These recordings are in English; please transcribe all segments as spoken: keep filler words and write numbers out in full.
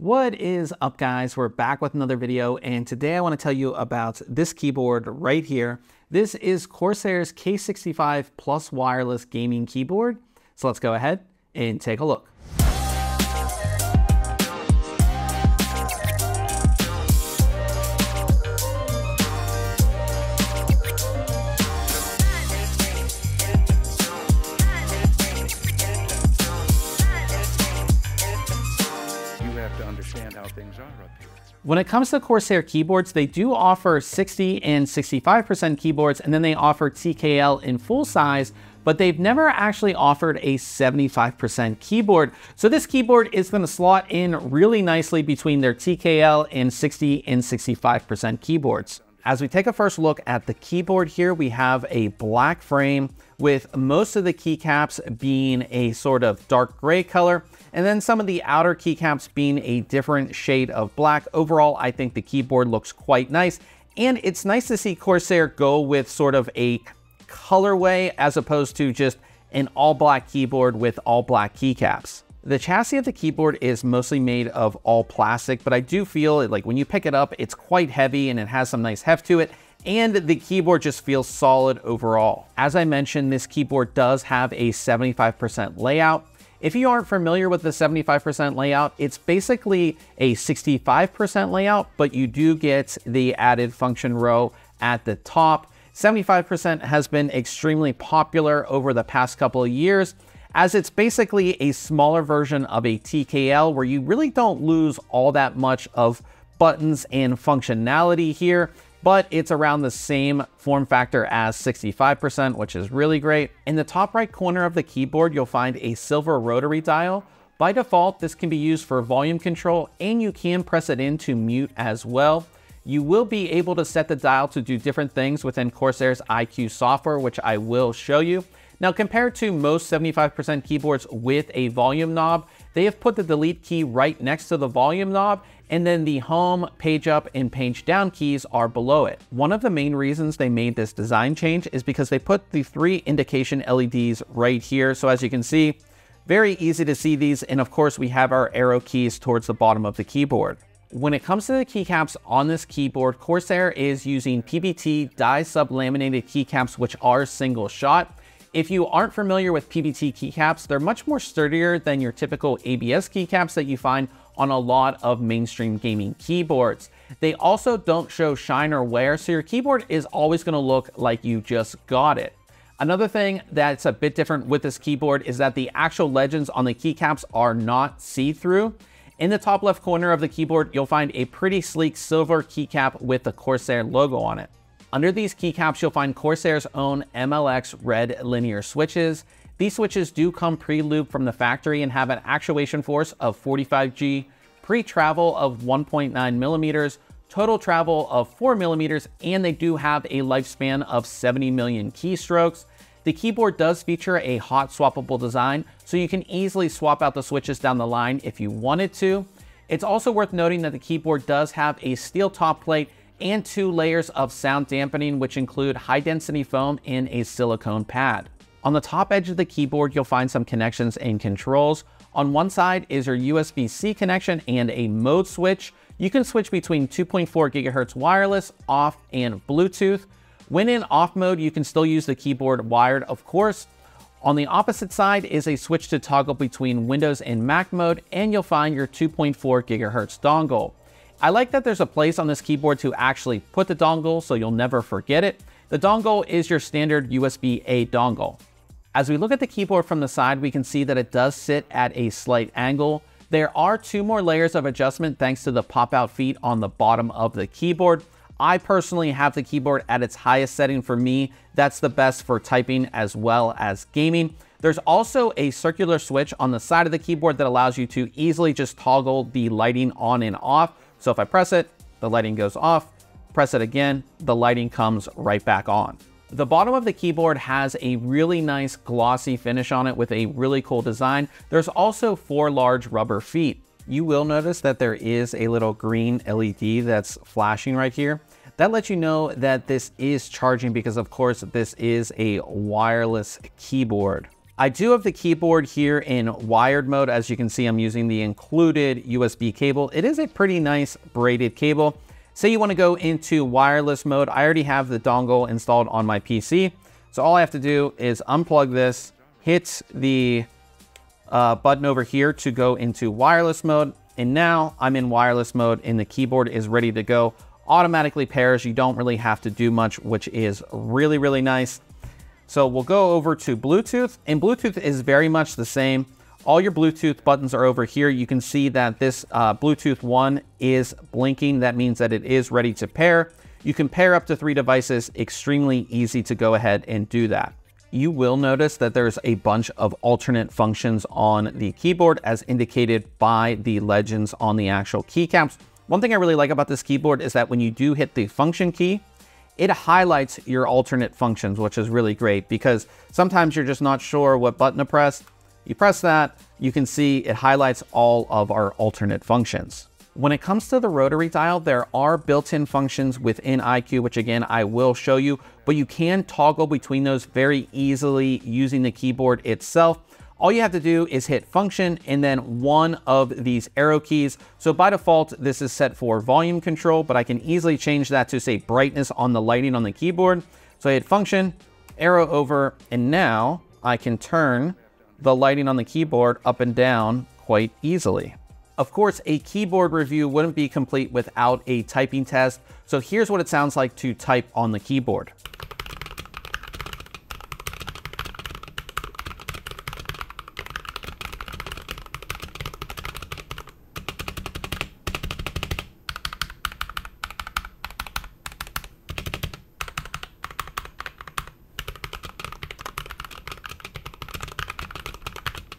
What is up, guys? We're back with another video, and today I want to tell you about this keyboard right here. This is Corsair's K sixty-five Plus wireless gaming keyboard. So let's go ahead and take a look. Understand how things are up here. When it comes to Corsair keyboards, they do offer sixty and sixty-five percent keyboards, and then they offer T K L in full size, but they've never actually offered a seventy-five percent keyboard. So this keyboard is going to slot in really nicely between their T K L and sixty and sixty-five percent keyboards. As we take a first look at the keyboard here, we have a black frame with most of the keycaps being a sort of dark gray color, and then some of the outer keycaps being a different shade of black. Overall, I think the keyboard looks quite nice, and it's nice to see Corsair go with sort of a colorway as opposed to just an all black keyboard with all black keycaps. The chassis of the keyboard is mostly made of all plastic, but I do feel it, like when you pick it up, it's quite heavy and it has some nice heft to it, and the keyboard just feels solid overall. As I mentioned, this keyboard does have a seventy-five percent layout. If you aren't familiar with the seventy-five percent layout, it's basically a sixty-five percent layout, but you do get the added function row at the top. seventy-five percent has been extremely popular over the past couple of years, as it's basically a smaller version of a T K L where you really don't lose all that much of buttons and functionality here, but it's around the same form factor as sixty-five percent, which is really great. In the top right corner of the keyboard, you'll find a silver rotary dial. By default, this can be used for volume control, and you can press it in to mute as well. You will be able to set the dial to do different things within Corsair's iCUE software, which I will show you. Now, compared to most seventy-five percent keyboards with a volume knob, they have put the delete key right next to the volume knob, and then the home, page up, and page down keys are below it. One of the main reasons they made this design change is because they put the three indication L E Ds right here. So as you can see, very easy to see these. And of course, we have our arrow keys towards the bottom of the keyboard. When it comes to the keycaps on this keyboard, Corsair is using P B T die sub-laminated keycaps, which are single shot. If you aren't familiar with P B T keycaps, they're much more sturdier than your typical A B S keycaps that you find on a lot of mainstream gaming keyboards. They also don't show shine or wear, so your keyboard is always going to look like you just got it. Another thing that's a bit different with this keyboard is that the actual legends on the keycaps are not see-through. In the top left corner of the keyboard, you'll find a pretty sleek silver keycap with the Corsair logo on it. Under these keycaps, you'll find Corsair's own M L X Red Linear switches. These switches do come pre-lubed from the factory and have an actuation force of forty-five G, pre-travel of one point nine millimeters, total travel of four millimeters, and they do have a lifespan of seventy million keystrokes. The keyboard does feature a hot swappable design, so you can easily swap out the switches down the line if you wanted to. It's also worth noting that the keyboard does have a steel top plate and two layers of sound dampening, which include high density foam and a silicone pad. On the top edge of the keyboard, you'll find some connections and controls. On one side is your U S B C connection and a mode switch. You can switch between two point four gigahertz wireless, off, and Bluetooth. When in off mode, you can still use the keyboard wired, of course. On the opposite side is a switch to toggle between Windows and Mac mode, and you'll find your two point four gigahertz dongle. I like that there's a place on this keyboard to actually put the dongle, so you'll never forget it. The dongle is your standard U S B A dongle. As we look at the keyboard from the side, we can see that it does sit at a slight angle. There are two more layers of adjustment thanks to the pop-out feet on the bottom of the keyboard. I personally have the keyboard at its highest setting. For me, that's the best for typing as well as gaming. There's also a circular switch on the side of the keyboard that allows you to easily just toggle the lighting on and off. So if I press it, the lighting goes off, press it again, the lighting comes right back on. The bottom of the keyboard has a really nice glossy finish on it with a really cool design. There's also four large rubber feet. You will notice that there is a little green L E D that's flashing right here. That lets you know that this is charging because, of course, this is a wireless keyboard. I do have the keyboard here in wired mode. As you can see, I'm using the included U S B cable. It is a pretty nice braided cable. Say you want to go into wireless mode. I already have the dongle installed on my P C. So all I have to do is unplug this, hit the uh, button over here to go into wireless mode. And now I'm in wireless mode and the keyboard is ready to go. Automatically pairs, you don't really have to do much, which is really, really nice. So we'll go over to Bluetooth, and Bluetooth is very much the same. All your Bluetooth buttons are over here. You can see that this uh, Bluetooth one is blinking. That means that it is ready to pair. You can pair up to three devices, extremely easy to go ahead and do that. You will notice that there's a bunch of alternate functions on the keyboard as indicated by the legends on the actual keycaps. One thing I really like about this keyboard is that when you do hit the function key, it highlights your alternate functions, which is really great because sometimes you're just not sure what button to press. You press that, you can see it highlights all of our alternate functions. When it comes to the rotary dial, there are built-in functions within iCUE, which again, I will show you, but you can toggle between those very easily using the keyboard itself. All you have to do is hit function and then one of these arrow keys. So by default, this is set for volume control, but I can easily change that to say brightness on the lighting on the keyboard. So I hit function, arrow over, and now I can turn the lighting on the keyboard up and down quite easily. Of course, a keyboard review wouldn't be complete without a typing test. So here's what it sounds like to type on the keyboard.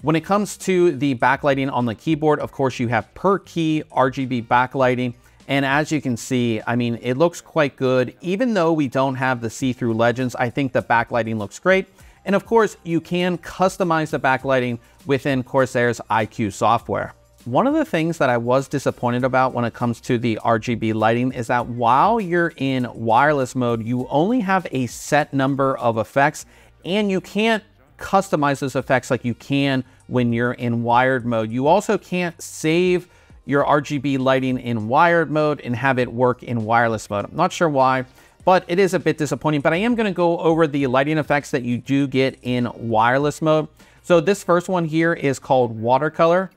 When it comes to the backlighting on the keyboard, of course, you have per key R G B backlighting. And as you can see, I mean, it looks quite good. Even though we don't have the see-through legends, I think the backlighting looks great. And of course, you can customize the backlighting within Corsair's iCUE software. One of the things that I was disappointed about when it comes to the R G B lighting is that while you're in wireless mode, you only have a set number of effects and you can't customize those effects like you can when you're in wired mode. You also can't save your R G B lighting in wired mode and have it work in wireless mode. I'm not sure why, but it is a bit disappointing, but I am gonna go over the lighting effects that you do get in wireless mode. So this first one here is called watercolor.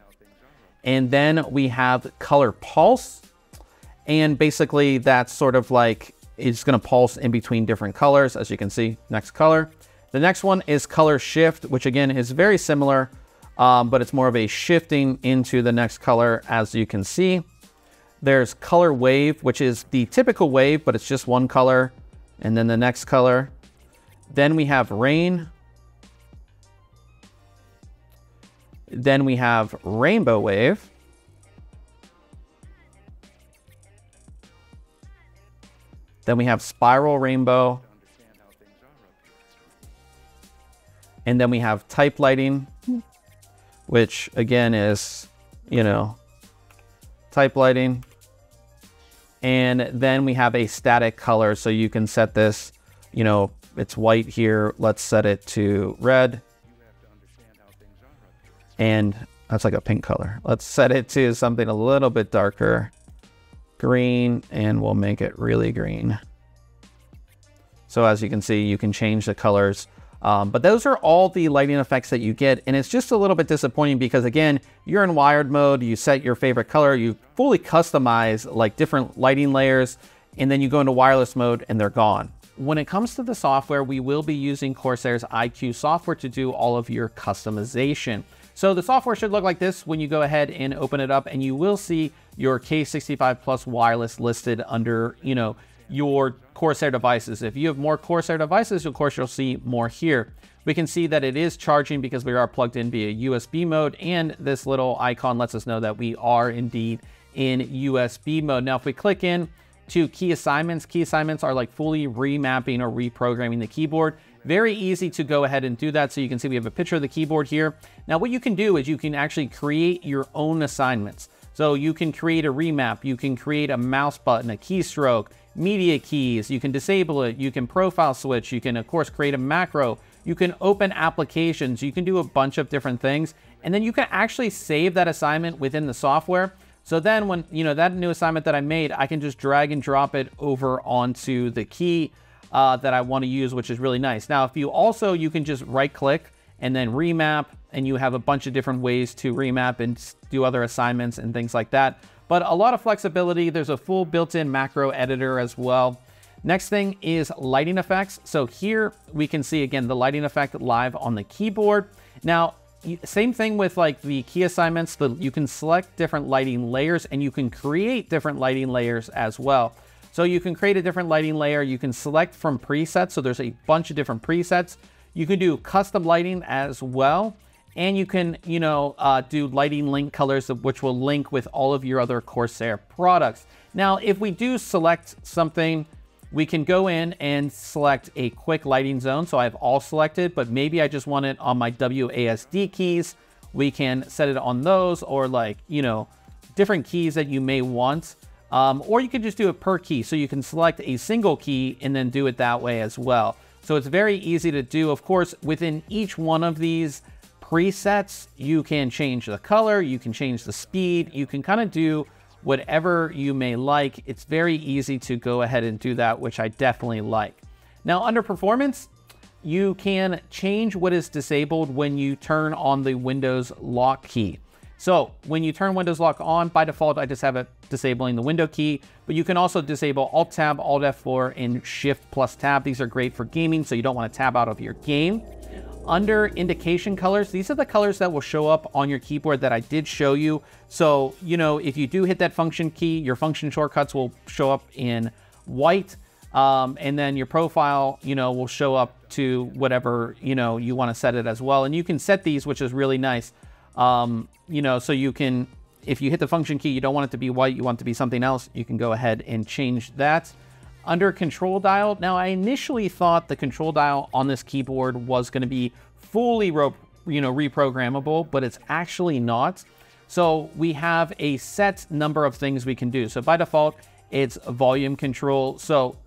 And then we have color pulse. And basically that's sort of like, it's gonna pulse in between different colors, as you can see, next color. The next one is color shift, which again is very similar, um, but it's more of a shifting into the next color, as you can see. There's color wave, which is the typical wave, but it's just one color, and then the next color. Then we have rain. Then we have rainbow wave. Then we have spiral rainbow. And then we have type lighting, which again is, you know, type lighting. And then we have a static color. So you can set this, you know, it's white here. Let's set it to red. And that's like a pink color. Let's set it to something a little bit darker, green, and we'll make it really green. So as you can see, you can change the colors. Um, but those are all the lighting effects that you get. And it's just a little bit disappointing because again, you're in wired mode, you set your favorite color, you fully customize like different lighting layers, and then you go into wireless mode and they're gone. When it comes to the software, we will be using Corsair's iCUE software to do all of your customization. So the software should look like this when you go ahead and open it up, and you will see your K sixty-five Plus wireless listed under, you know, your Corsair devices. If you have more Corsair devices, of course, you'll see more here. We can see that it is charging because we are plugged in via U S B mode, and this little icon lets us know that we are indeed in U S B mode. Now, if we click in to key assignments, key assignments are like fully remapping or reprogramming the keyboard. Very easy to go ahead and do that. So you can see we have a picture of the keyboard here. Now, what you can do is you can actually create your own assignments. So you can create a remap, you can create a mouse button, a keystroke, media keys, you can disable it, you can profile switch, you can of course create a macro, you can open applications, you can do a bunch of different things, and then you can actually save that assignment within the software. So then when, you know, that new assignment that I made, I can just drag and drop it over onto the key uh, that I want to use, which is really nice. Now, if you also, you can just right click and then remap, and you have a bunch of different ways to remap and do other assignments and things like that. But a lot of flexibility. There's a full built-in macro editor as well. Next thing is lighting effects. So here we can see again, the lighting effect live on the keyboard. Now, same thing with like the key assignments, but you can select different lighting layers and you can create different lighting layers as well. So you can create a different lighting layer. You can select from presets. So there's a bunch of different presets. You can do custom lighting as well. And you can, you know, uh, do lighting link colors, which will link with all of your other Corsair products. Now, if we do select something, we can go in and select a quick lighting zone. So I have all selected, but maybe I just want it on my W A S D keys. We can set it on those, or like, you know, different keys that you may want. Um, or you can just do it per key. So you can select a single key and then do it that way as well. So it's very easy to do. Of course, within each one of these presets, you can change the color, you can change the speed, you can kind of do whatever you may like. It's very easy to go ahead and do that, which I definitely like. Now under performance, you can change what is disabled when you turn on the Windows lock key. So when you turn Windows lock on, by default, I just have it disabling the window key, but you can also disable Alt Tab, Alt F four, and Shift plus Tab. These are great for gaming, so you don't want to tab out of your game. Under indication colors, these are the colors that will show up on your keyboard that I did show you. So, you know, if you do hit that function key, your function shortcuts will show up in white. Um, and then your profile, you know, will show up to whatever, you know, you want to set it as well. And you can set these, which is really nice. Um, you know, so you can, if you hit the function key, you don't want it to be white, you want it to be something else. You can go ahead and change that. Under control dial, now I initially thought the control dial on this keyboard was going to be fully, you know, reprogrammable, but it's actually not. So we have a set number of things we can do. So by default, it's volume control. So,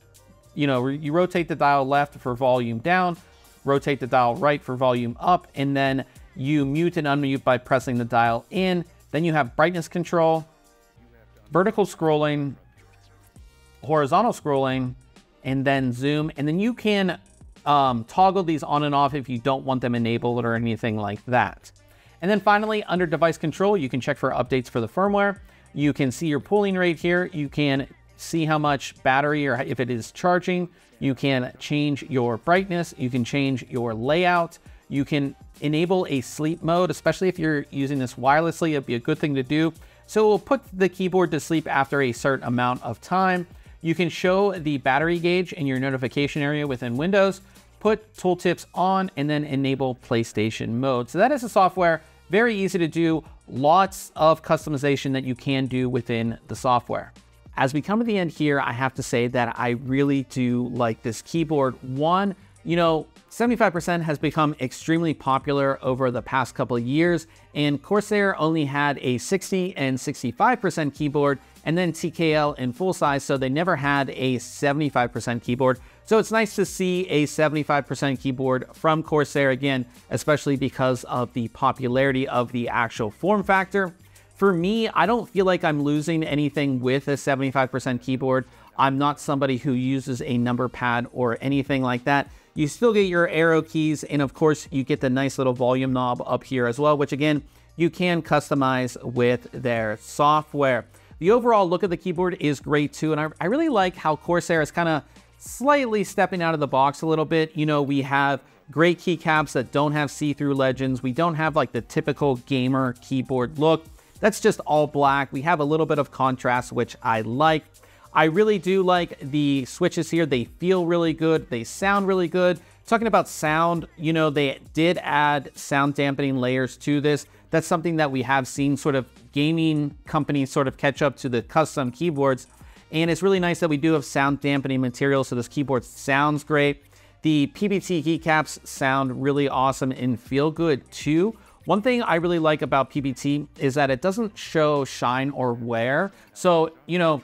you know, you rotate the dial left for volume down, rotate the dial right for volume up, and then you mute and unmute by pressing the dial in. Then you have brightness control, vertical scrolling, horizontal scrolling, and then zoom. And then you can um, toggle these on and off if you don't want them enabled or anything like that. And then finally, under device control, you can check for updates for the firmware. You can see your pooling rate here. You can see how much battery or if it is charging. You can change your brightness. You can change your layout. You can enable a sleep mode, especially if you're using this wirelessly, it'd be a good thing to do. So it will put the keyboard to sleep after a certain amount of time. You can show the battery gauge in your notification area within Windows, put tooltips on, and then enable PlayStation mode. So that is the software, very easy to do, lots of customization that you can do within the software. As we come to the end here, I have to say that I really do like this keyboard. One, you know, seventy-five percent has become extremely popular over the past couple of years, and Corsair only had a sixty and sixty-five percent keyboard, and then T K L in full size, so they never had a seventy-five percent keyboard. So it's nice to see a seventy-five percent keyboard from Corsair again, especially because of the popularity of the actual form factor. For me, I don't feel like I'm losing anything with a seventy-five percent keyboard. I'm not somebody who uses a number pad or anything like that. You still get your arrow keys, and of course you get the nice little volume knob up here as well, which again, you can customize with their software. The overall look of the keyboard is great too, and I, I really like how Corsair is kind of slightly stepping out of the box a little bit. You know, we have great keycaps that don't have see-through legends. We don't have like the typical gamer keyboard look. That's just all black. We have a little bit of contrast, which I like. I really do like the switches here. They feel really good. They sound really good. Talking about sound, you know, they did add sound dampening layers to this. That's something that we have seen sort of gaming companies sort of catch up to the custom keyboards. And it's really nice that we do have sound dampening material. So this keyboard sounds great. The P B T keycaps sound really awesome and feel good too. One thing I really like about P B T is that it doesn't show shine or wear. So, you know,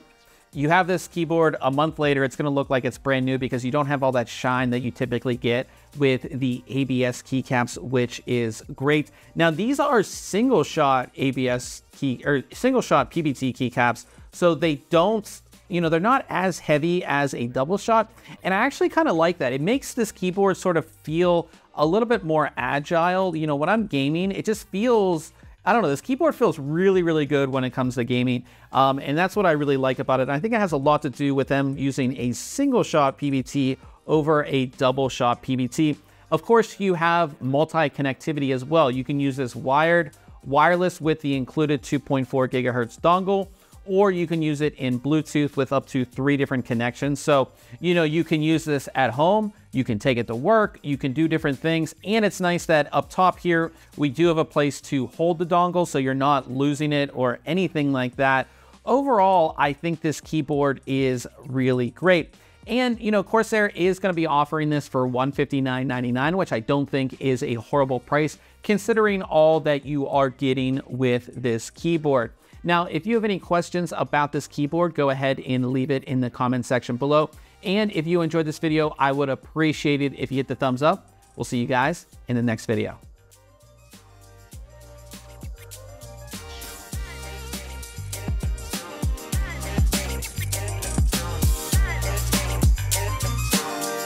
you have this keyboard a month later, it's going to look like it's brand new because you don't have all that shine that you typically get with the A B S keycaps, which is great. Now, these are single shot A B S key or single shot P B T keycaps, so they don't, you know, they're not as heavy as a double shot. And I actually kind of like that. It makes this keyboard sort of feel a little bit more agile. You know, when I'm gaming, it just feels, I don't know, this keyboard feels really, really good when it comes to gaming. Um, and that's what I really like about it. And I think it has a lot to do with them using a single shot P B T over a double shot P B T. Of course, you have multi-connectivity as well. You can use this wired, wireless with the included two point four gigahertz dongle, or you can use it in Bluetooth with up to three different connections. So, you know, you can use this at home, you can take it to work, you can do different things. And it's nice that up top here, we do have a place to hold the dongle so you're not losing it or anything like that. Overall, I think this keyboard is really great. And, you know, Corsair is going to be offering this for one hundred fifty-nine ninety-nine, which I don't think is a horrible price considering all that you are getting with this keyboard. Now, if you have any questions about this keyboard, go ahead and leave it in the comment section below. And if you enjoyed this video, I would appreciate it if you hit the thumbs up. We'll see you guys in the next video.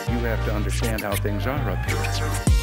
You have to understand how things are up here.